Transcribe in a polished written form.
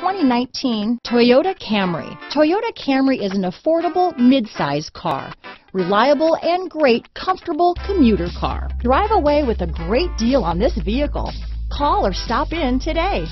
2019 Toyota Camry. Toyota Camry is an affordable mid-size car. Reliable and great comfortable commuter car. Drive away with a great deal on this vehicle. Call or stop in today.